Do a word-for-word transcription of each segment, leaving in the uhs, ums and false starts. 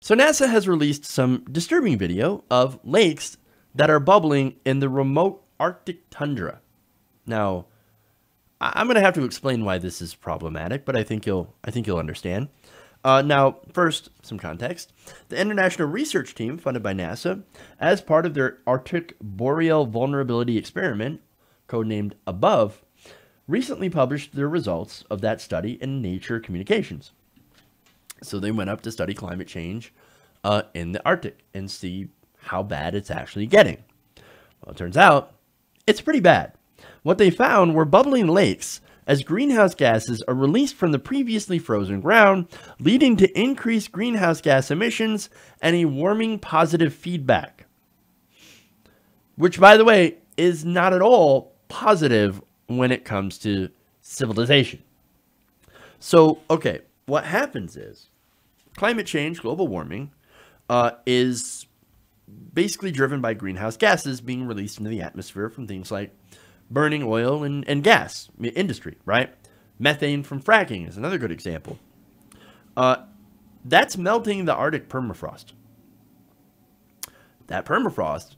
So NASA has released some disturbing video of lakes that are bubbling in the remote Arctic tundra. Now, I'm going to have to explain why this is problematic, but I think you'll, I think you'll understand. Uh, now, first, some context. The international research team funded by NASA, as part of their Arctic Boreal Vulnerability Experiment, codenamed ABOVE, recently published the results of that study in Nature Communications. So they went up to study climate change uh, in the Arctic and see how bad it's actually getting. Well, it turns out it's pretty bad. What they found were bubbling lakes as greenhouse gases are released from the previously frozen ground, leading to increased greenhouse gas emissions and a warming positive feedback. Which, by the way, is not at all positive when it comes to civilization. So, okay, what happens is climate change, global warming, uh, is basically driven by greenhouse gases being released into the atmosphere from things like burning oil and, and gas industry, right? Methane from fracking is another good example. Uh, that's melting the Arctic permafrost. That permafrost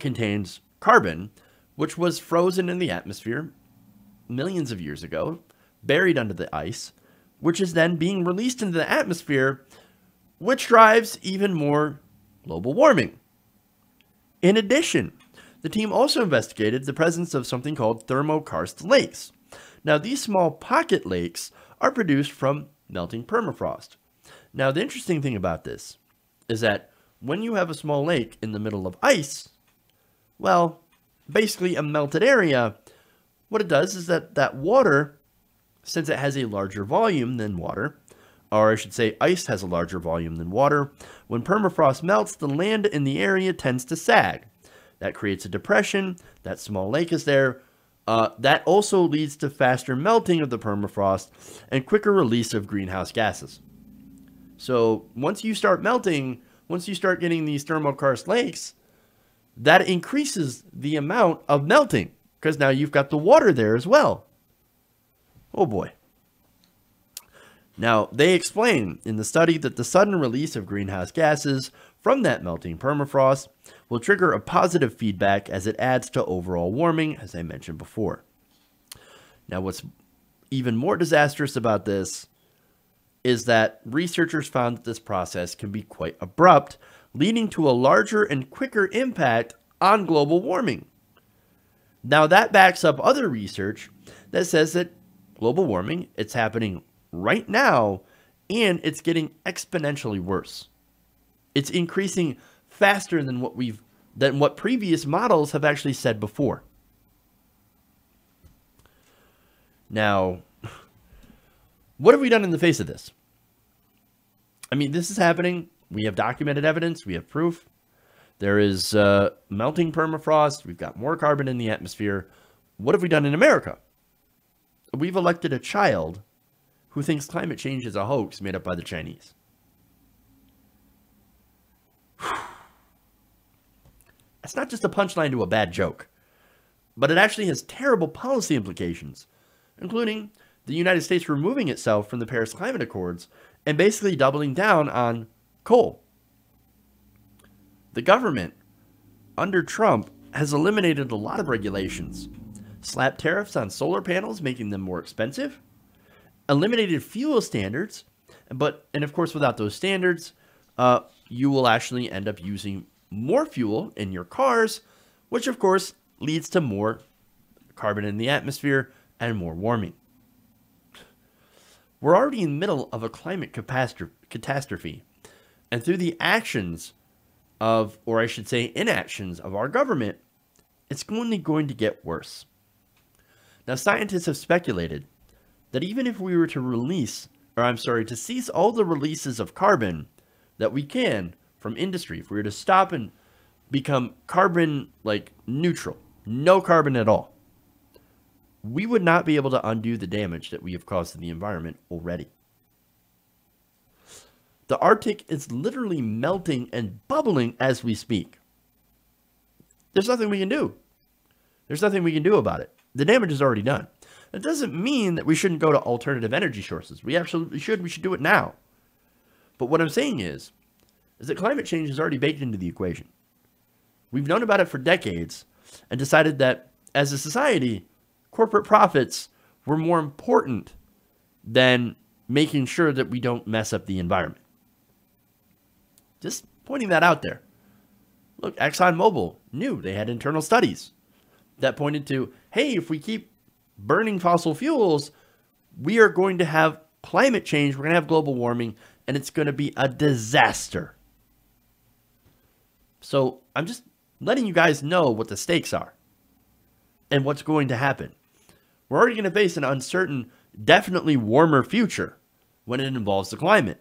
contains carbon, which was frozen in the atmosphere millions of years ago, buried under the ice, which is then being released into the atmosphere, which drives even more global warming. In addition, the team also investigated the presence of something called thermokarst lakes. Now, these small pocket lakes are produced from melting permafrost. Now, the interesting thing about this is that when you have a small lake in the middle of ice, well, basically a melted area, what it does is that that water, since it has a larger volume than water, or I should say ice has a larger volume than water, when permafrost melts, the land in the area tends to sag. That creates a depression. That small lake is there. Uh, that also leads to faster melting of the permafrost and quicker release of greenhouse gases. So once you start melting, once you start getting these thermokarst lakes, that increases the amount of melting because now you've got the water there as well. Oh boy. Now, they explain in the study that the sudden release of greenhouse gases from that melting permafrost will trigger a positive feedback as it adds to overall warming, as I mentioned before. Now, what's even more disastrous about this is that researchers found that this process can be quite abrupt, leading to a larger and quicker impact on global warming. Now, that backs up other research that says that global warming, it's happening right now, and it's getting exponentially worse. It's increasing faster than what we've than what previous models have actually said before. Now, what have we done in the face of this? I mean, this is happening. We have documented evidence. We have proof. There is uh, melting permafrost. We've got more carbon in the atmosphere. What have we done in America? We've elected a child who thinks climate change is a hoax made up by the Chinese. That's not just a punchline to a bad joke, but it actually has terrible policy implications, including the United States removing itself from the Paris Climate Accords and basically doubling down on coal. The government, under Trump, has eliminated a lot of regulations, slapped tariffs on solar panels, making them more expensive, eliminated fuel standards, but, and of course, without those standards, uh, you will actually end up using more fuel in your cars, which of course leads to more carbon in the atmosphere and more warming. We're already in the middle of a climate catastrophe, and through the actions of, or I should say inactions of our government, it's only going to get worse. Now, scientists have speculated that even if we were to release, or I'm sorry, to cease all the releases of carbon that we can from industry, if we were to stop and become carbon like neutral, no carbon at all, we would not be able to undo the damage that we have caused to the environment already. The Arctic is literally melting and bubbling as we speak. There's nothing we can do. There's nothing we can do about it. The damage is already done. That doesn't mean that we shouldn't go to alternative energy sources. We absolutely should. We should do it now. But what I'm saying is is that climate change is already baked into the equation. We've known about it for decades and decided that as a society, corporate profits were more important than making sure that we don't mess up the environment. Just pointing that out there. Look, ExxonMobil knew they had internal studies that pointed to, hey, if we keep burning fossil fuels, we are going to have climate change, we're going to have global warming, and it's going to be a disaster. So I'm just letting you guys know what the stakes are and what's going to happen. We're already going to face an uncertain, definitely warmer future when it involves the climate.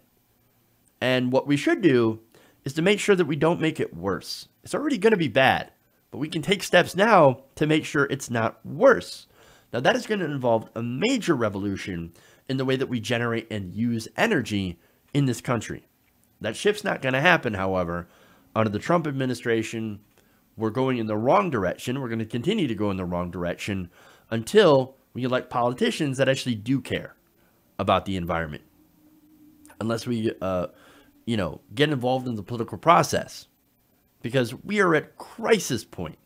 And what we should do is to make sure that we don't make it worse. It's already going to be bad, but we can take steps now to make sure it's not worse. Now that is going to involve a major revolution in the way that we generate and use energy in this country. That shift's not going to happen, however. Under the Trump administration, we're going in the wrong direction. We're going to continue to go in the wrong direction until we elect politicians that actually do care about the environment. Unless we, uh, you know, get involved in the political process, because we are at crisis point.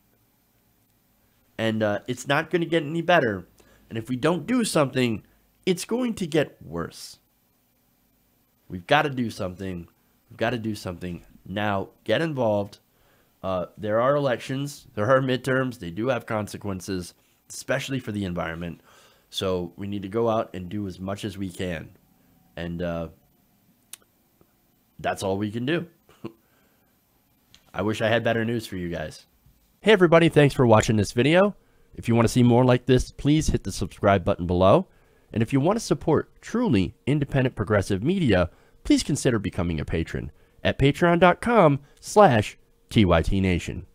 And uh, it's not going to get any better. And if we don't do something, it's going to get worse. We've got to do something. We've got to do something now. Get involved. Uh, there are elections. There are midterms. They do have consequences, especially for the environment. So we need to go out and do as much as we can. And uh, that's all we can do. I wish I had better news for you guys. Hey everybody, thanks for watching this video. If you want to see more like this, please hit the subscribe button below. And if you want to support truly independent progressive media, please consider becoming a patron at patreon dot com slash T Y T Nation.